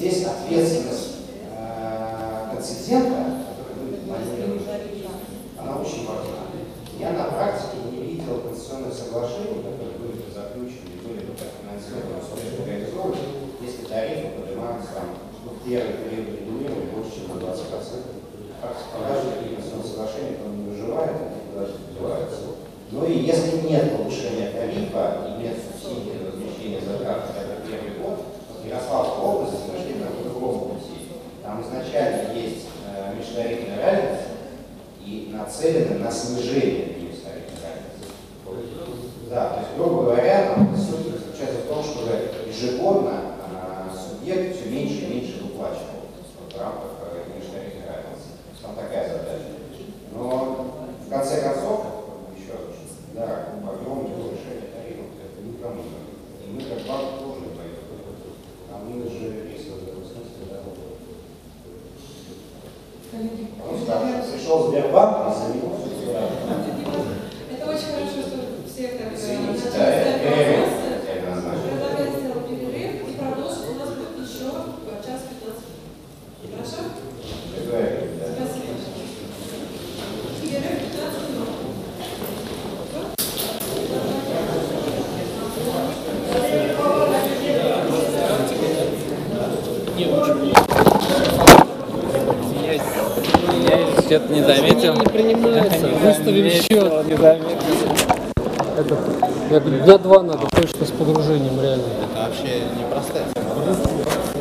Здесь ответственность концедента, который будет планировать, она очень важна. Я на практике не видел конституционных соглашений, которые были заключены, были бы так финансированы, собственно, реализованы, если тарифы поднимаются там, ну, в первый период регулирования больше, чем на 20%. Продажи такие конституционные соглашения, которые не выживают, они даже развиваются. Ну и если нет повышения тарифа и нет субсидий на размещение затрат, это первый год, Ярославская область пошли на другом пути. Там изначально есть межтарифная реальность и нацелены на снижение межтарифной реальности. Да, то есть, грубо говоря, суть заключается в том, что ежегодно субъект все меньше и меньше выплачивал в рамках межтарифной реальности. Там такая задача. Но в конце концов, еще раз, да, огромное повышение тарифов, это никому не нужно. И мы как банк тоже не пойдем. А мы же риск в этом смысле дорогу. Он так, пришел Сбербанк, а за него все делают. Это очень хорошо, что все так назначили. Давайте сделаем перерыв и продолжим. У нас будет еще час 15. Хорошо? Спасибо. Перерыв 15 минут. Что-то не заметил. Не принимается. Выставим счет. Не заметил. Я говорю, дня два надо, кое-что с погружением реально. Это вообще непростая тема.